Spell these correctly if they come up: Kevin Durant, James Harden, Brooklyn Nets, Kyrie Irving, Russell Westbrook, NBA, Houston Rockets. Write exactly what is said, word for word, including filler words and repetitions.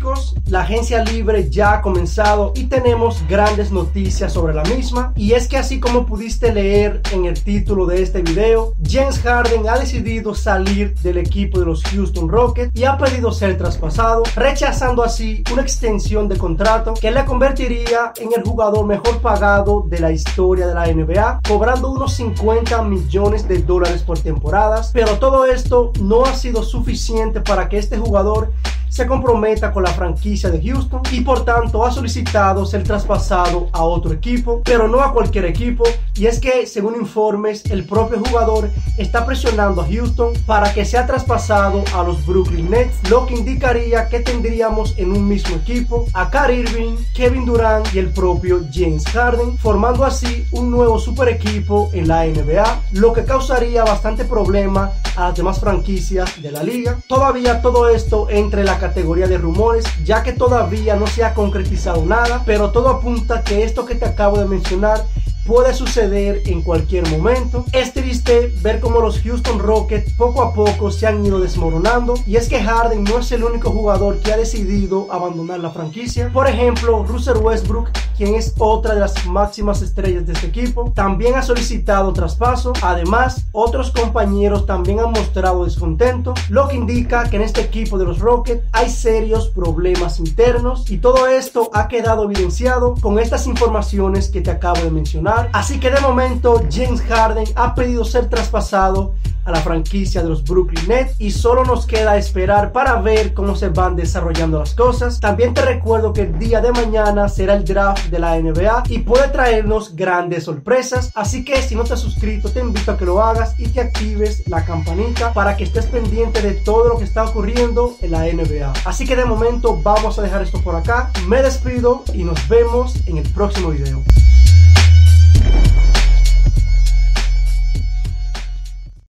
chicos, la agencia libre ya ha comenzado y tenemos grandes noticias sobre la misma. Y es que así como pudiste leer en el título de este video, James Harden ha decidido salir del equipo de los Houston Rockets y ha pedido ser traspasado, rechazando así una extensión de contrato que le convertiría en el jugador mejor pagado de la historia de la N B A, cobrando unos cincuenta millones de dólares por temporadas. Pero todo esto no ha sido suficiente para que este jugador se comprometa con la franquicia de Houston y por tanto ha solicitado ser traspasado a otro equipo, pero no a cualquier equipo. Y es que, según informes, el propio jugador está presionando a Houston para que sea traspasado a los Brooklyn Nets, lo que indicaría que tendríamos en un mismo equipo a Kyrie Irving, Kevin Durant y el propio James Harden, formando así un nuevo super equipo en la N B A, lo que causaría bastante problema a las demás franquicias de la liga. Todavía todo esto entre la categoría de rumores, ya que todavía no se ha concretizado nada, pero todo apunta que esto que te acabo de mencionar puede suceder en cualquier momento. Es triste ver cómo los Houston Rockets poco a poco se han ido desmoronando, y es que Harden no es el único jugador que ha decidido abandonar la franquicia. Por ejemplo, Russell Westbrook, quien es otra de las máximas estrellas de este equipo, también ha solicitado traspaso. Además, otros compañeros también han mostrado descontento, lo que indica que en este equipo de los Rockets hay serios problemas internos, y todo esto ha quedado evidenciado con estas informaciones que te acabo de mencionar. Así que de momento James Harden ha pedido ser traspasado a la franquicia de los Brooklyn Nets y solo nos queda esperar para ver cómo se van desarrollando las cosas. También te recuerdo que el día de mañana será el draft de la N B A y puede traernos grandes sorpresas, así que si no te has suscrito te invito a que lo hagas y que actives la campanita para que estés pendiente de todo lo que está ocurriendo en la N B A. Así que de momento vamos a dejar esto por acá, me despido y nos vemos en el próximo video.